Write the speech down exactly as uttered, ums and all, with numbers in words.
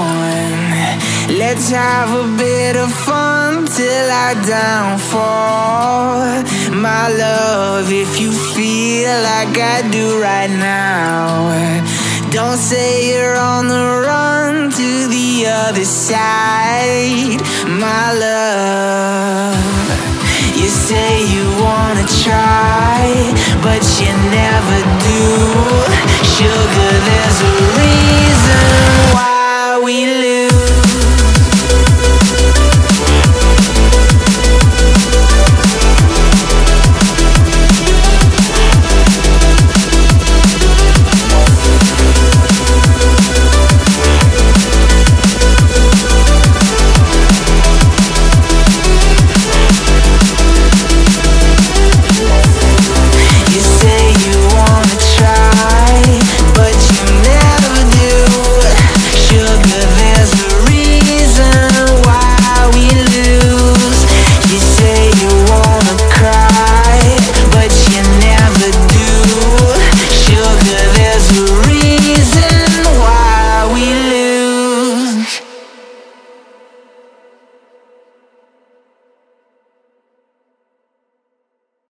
on. Let's have a bit of fun till I downfall. My love, if you feel like I do right now, don't say you're on the run to the other side. My love, you say you wanna try, but you never do. Sugar, there's a reason why we